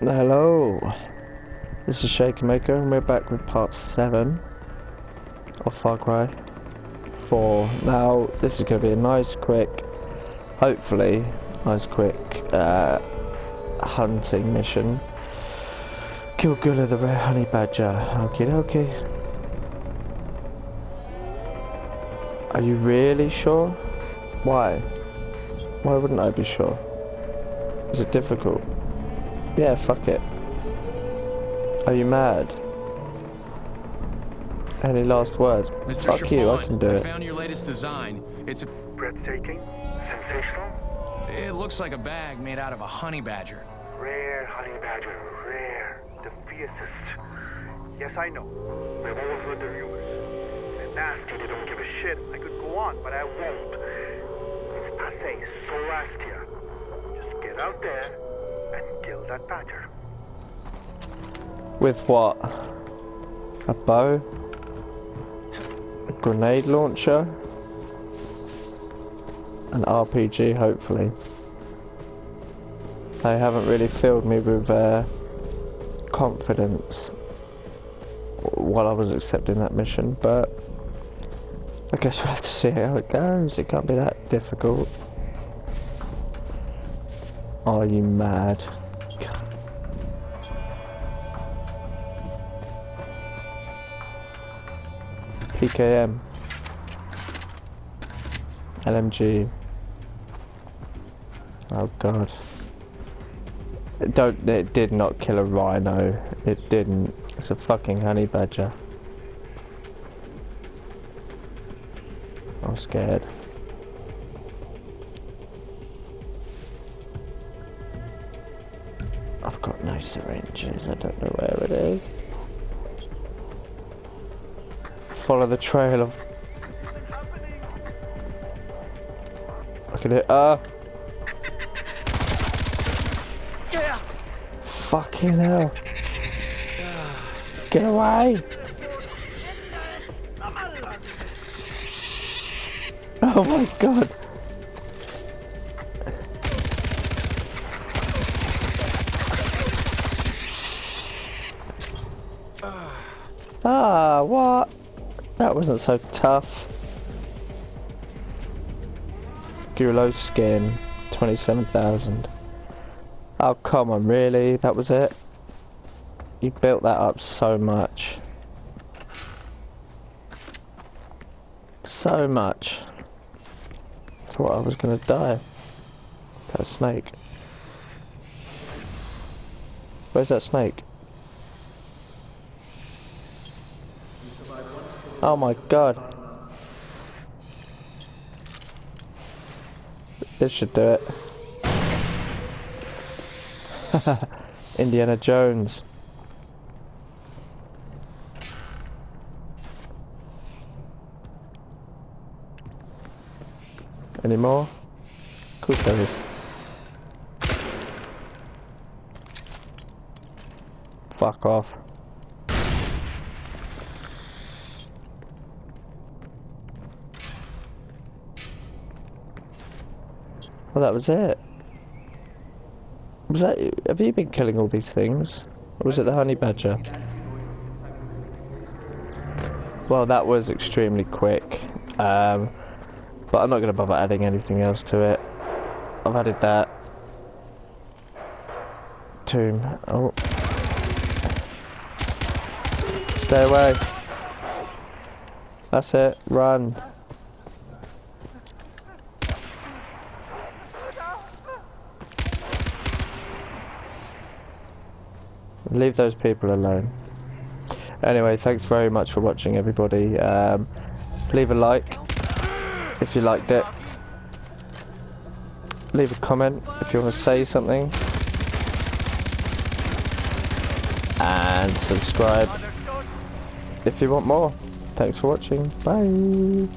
Hello, this is ShakerMaker and we're back with part 7 of Far Cry 4. Now this is going to be a nice quick, hopefully nice quick hunting mission. Kill Gula the rare honey badger. Okie dokie. Are you really sure? Why? Why wouldn't I be sure? Is it difficult? Yeah, fuck it. Are you mad? Any last words? Mr. Fuck Chiffon, you, I can do it. I found your latest design. It's a breathtaking, sensational. It looks like a bag made out of a honey badger. Rare honey badger, rare, the fiercest. Yes, I know. We've all heard the rumors. They're nasty, they don't give a shit. I could go on, but I won't. It's passé, so last year. Just get out there. That badger. With what? A bow? A grenade launcher? An RPG, hopefully. They haven't really filled me with confidence while I was accepting that mission, but I guess we'll have to see how it goes. It can't be that difficult. Are you mad? PKM, LMG. Oh god! It did not kill a rhino. It didn't. It's a fucking honey badger. I'm scared. I've got no syringes. I don't know where it is. Follow the trail of. Look at it. Yeah. Fucking hell! Get away! Oh my god! Ah, what? That wasn't so tough. Gulo skin, 27,000. Oh come on, really? That was it? You built that up so much. So much. Thought I was gonna die. That snake. Where's that snake? Oh my god. This should do it. Indiana Jones. Any more? Cool service. Fuck off. Well, that was it. Was that? Have you been killing all these things? Or was it the honey badger? Well, that was extremely quick. But I'm not going to bother adding anything else to it. I've added that. Tomb. Oh. Stay away. That's it. Run. Leave those people alone. Anyway, thanks very much for watching, everybody. Leave a like if you liked it. Leave a comment if you want to say something. And subscribe if you want more. Thanks for watching. Bye.